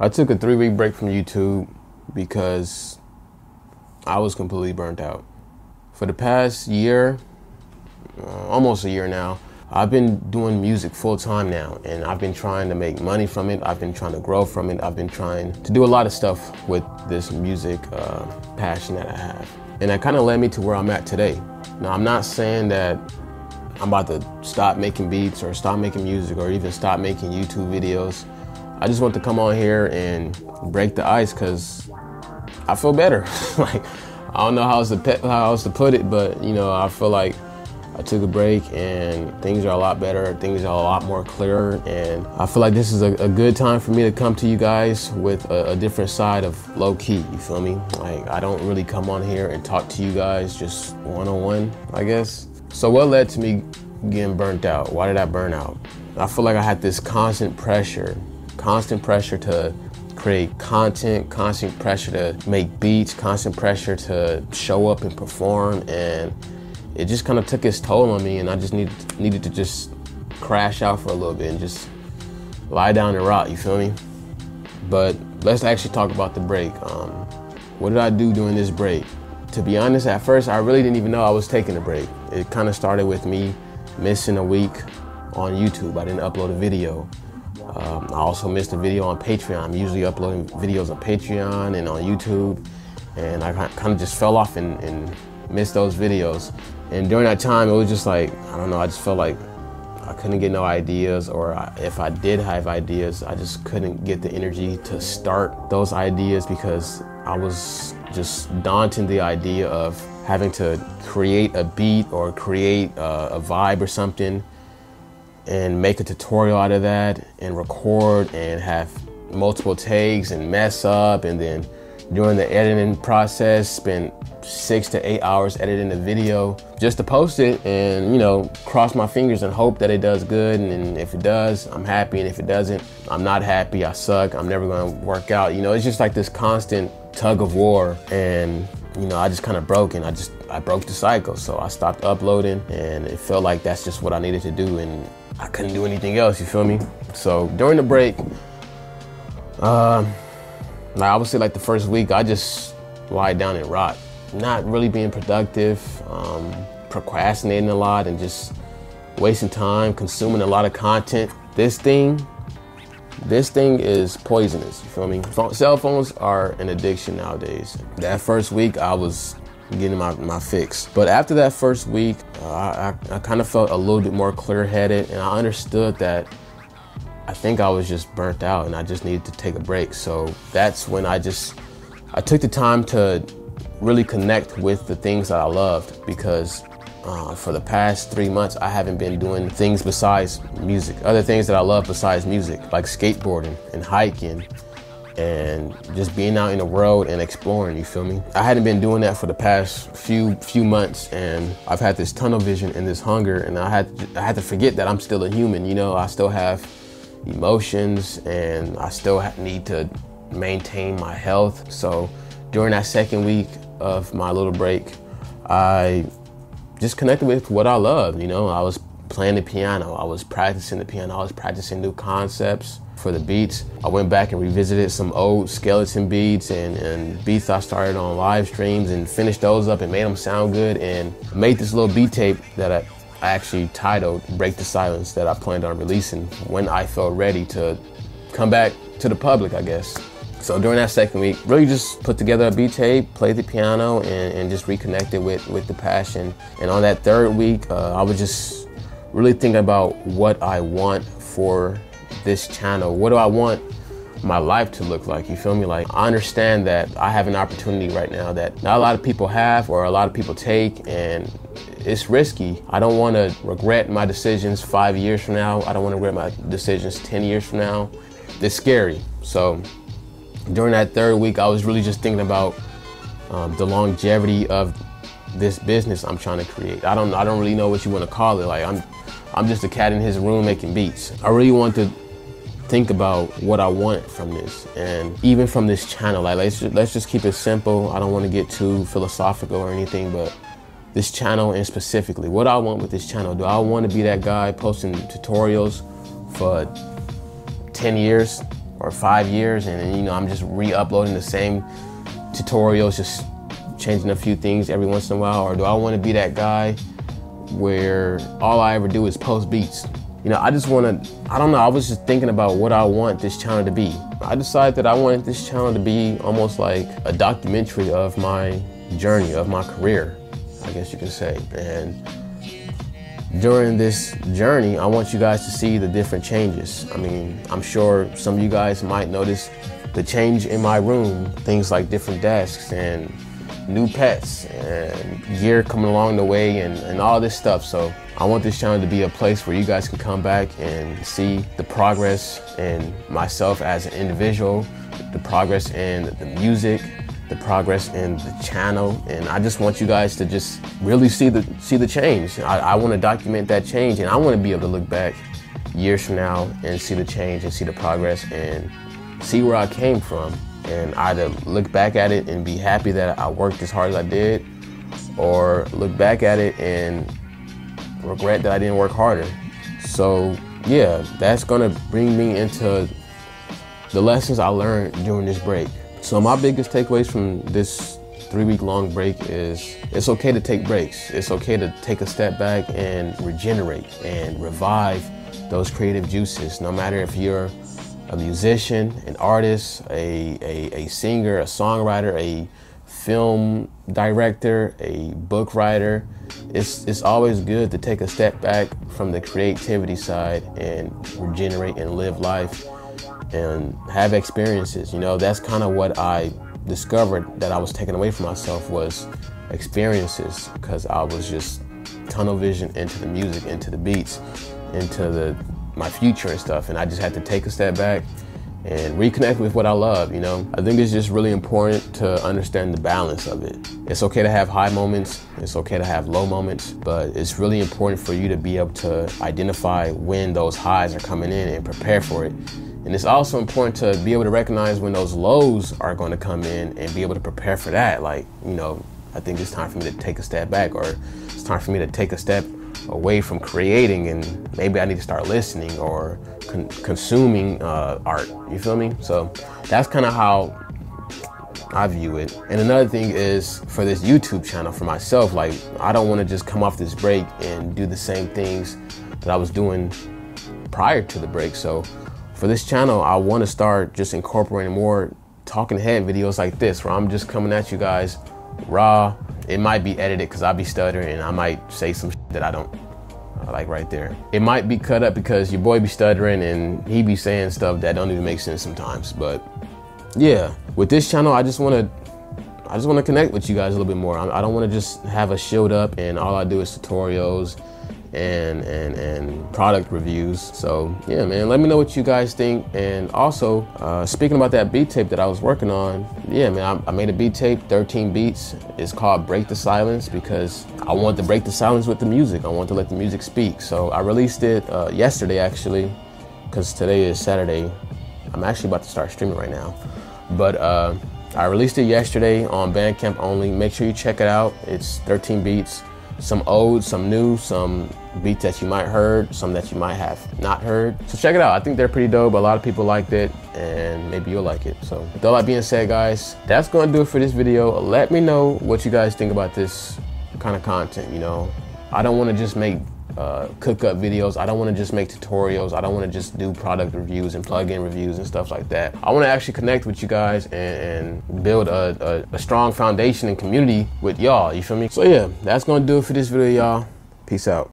I took a 3-week break from YouTube because I was completely burnt out. For the past year, almost a year now, I've been doing music full-time now, and I've been trying to make money from it. I've been trying to grow from it. I've been trying to do a lot of stuff with this music passion that I have. And that kind of led me to where I'm at today. Now, I'm not saying that I'm about to stop making beats or stop making music or even stop making YouTube videos. I just want to come on here and break the ice because I feel better. Like, I don't know how else to put it, but you know, I feel like I took a break and things are a lot better. Things are a lot more clearer, and I feel like this is a good time for me to come to you guys with a different side of Low Key, you feel me? Like, I don't really come on here and talk to you guys just one-on-one, I guess. So what led to me getting burnt out? Why did I burn out? I feel like I had this constant pressure to create content, constant pressure to make beats, constant pressure to show up and perform, and it just kind of took its toll on me, and I just needed to just crash out for a little bit and just lie down and rot, you feel me? But let's actually talk about the break. What did I do during this break? To be honest, at first, I really didn't even know I was taking a break. It kind of started with me missing a week on YouTube. I didn't upload a video. I also missed a video on Patreon. I'm usually uploading videos on Patreon and on YouTube, and I kind of just fell off and missed those videos. And during that time, it was just like, I don't know, I just felt like I couldn't get no ideas, or if I did have ideas, I just couldn't get the energy to start those ideas because I was just daunting the idea of having to create a beat or create a vibe or something and make a tutorial out of that and record and have multiple takes and mess up, and then during the editing process, spend 6 to 8 hours editing the video just to post it and, you know, cross my fingers and hope that it does good. And if it does, I'm happy. And if it doesn't, I'm not happy. I suck. I'm never going to work out. You know, it's just like this constant tug of war. And, you know, I just kind of broke, and I broke the cycle. So I stopped uploading, and it felt like that's just what I needed to do. And I couldn't do anything else. You feel me? So during the break, like, obviously, like the first week, I just lied down and rot, not really being productive, procrastinating a lot, and just wasting time, consuming a lot of content. This thing is poisonous, you feel me? Cell phones are an addiction nowadays. That first week, I was getting my fix. But after that first week, I kind of felt a little bit more clear-headed, and I understood that I think I was just burnt out and I just needed to take a break. So that's when I took the time to really connect with the things that I loved, because for the past 3 months, I haven't been doing things besides music, other things that I love besides music, like skateboarding and hiking and just being out in the world and exploring, you feel me? I hadn't been doing that for the past few months, and I've had this tunnel vision and this hunger, and I had to forget that I'm still a human, you know? I still have emotions, and I still need to maintain my health. So during that second week of my little break, I just connected with what I love. You know, I was playing the piano, I was practicing the piano, I was practicing new concepts for the beats. I went back and revisited some old skeleton beats and beats I started on live streams and finished those up and made them sound good, and made this little beat tape that I actually titled Break the Silence, that I planned on releasing when I felt ready to come back to the public, I guess. So during that second week, really just put together a beat tape, played the piano, and just reconnected with the passion. And on that third week, I was just really thinking about what I want for this channel. What do I want my life to look like, you feel me? Like, I understand that I have an opportunity right now that not a lot of people have, or a lot of people take, and it's risky. I don't want to regret my decisions 5 years from now. I don't want to regret my decisions 10 years from now. It's scary. So during that third week, I was really just thinking about the longevity of this business I'm trying to create. I don't really know what you want to call it. Like, I'm just a cat in his room making beats. I really want to think about what I want from this, and even from this channel. Like, let's just keep it simple. I don't want to get too philosophical or anything, but this channel, and specifically what I want with this channel. Do I want to be that guy posting tutorials for 10 years or 5 years, and you know, I'm just re-uploading the same tutorials, just changing a few things every once in a while? Or do I want to be that guy where all I ever do is post beats? You know, I just want to, I don't know, I was just thinking about what I want this channel to be. I decided that I wanted this channel to be almost like a documentary of my journey, of my career, I guess you could say. And during this journey, I want you guys to see the different changes. I mean, I'm sure some of you guys might notice the change in my room, things like different desks and new pets and gear coming along the way and all this stuff. So I want this channel to be a place where you guys can come back and see the progress in myself as an individual, the progress in the music, the progress in the channel. And I just want you guys to just really see the change. I want to document that change, and I want to be able to look back years from now and see the change and see the progress and see where I came from. And either look back at it and be happy that I worked as hard as I did, or look back at it and regret that I didn't work harder. So yeah, that's gonna bring me into the lessons I learned during this break. So my biggest takeaways from this 3-week-long break is it's okay to take breaks. It's okay to take a step back and regenerate and revive those creative juices, no matter if you're a musician, an artist, a singer, a songwriter, a film director, a book writer. It's always good to take a step back from the creativity side and regenerate and live life and have experiences. You know, that's kind of what I discovered that I was taking away from myself, was experiences, because I was just tunnel vision into the music, into the beats, into my future and stuff, and I just had to take a step back and reconnect with what I love, you know? I think it's just really important to understand the balance of it. It's okay to have high moments, it's okay to have low moments, but it's really important for you to be able to identify when those highs are coming in and prepare for it. And it's also important to be able to recognize when those lows are gonna come in and be able to prepare for that. Like, you know, I think it's time for me to take a step back, or it's time for me to take a step away from creating, and maybe I need to start listening or consuming art, you feel me? So that's kind of how I view it. And another thing is, for this YouTube channel, for myself, like, I don't want to just come off this break and do the same things that I was doing prior to the break. So for this channel, I want to start just incorporating more talking head videos like this, where I'm just coming at you guys raw. It might be edited because I'll be stuttering and I might say some shit that I don't like right there. It might be cut up because your boy be stuttering and he be saying stuff that don't even make sense sometimes. But yeah, with this channel, I just want to connect with you guys a little bit more. I don't want to just have a shield up and all I do is tutorials and product reviews. So yeah, man, let me know what you guys think. And also, speaking about that beat tape that I was working on, yeah, man, I made a beat tape, 13 beats. It's called Break the Silence, because I want to break the silence with the music. I want to let the music speak. So I released it yesterday, actually, because today is Saturday. I'm actually about to start streaming right now. But I released it yesterday on Bandcamp only. Make sure you check it out. It's 13 beats. Some old, some new, some beats that you might heard, some that you might have not heard. So check it out. I think they're pretty dope. A lot of people liked it, and maybe you'll like it. So with all that being said, guys, that's gonna do it for this video. Let me know what you guys think about this kind of content. You know, I don't want to just make cook-up videos. I don't want to just make tutorials. I don't want to just do product reviews and plug-in reviews and stuff like that. I want to actually connect with you guys and build a strong foundation and community with y'all, you feel me? So yeah, that's gonna do it for this video, y'all. Peace out.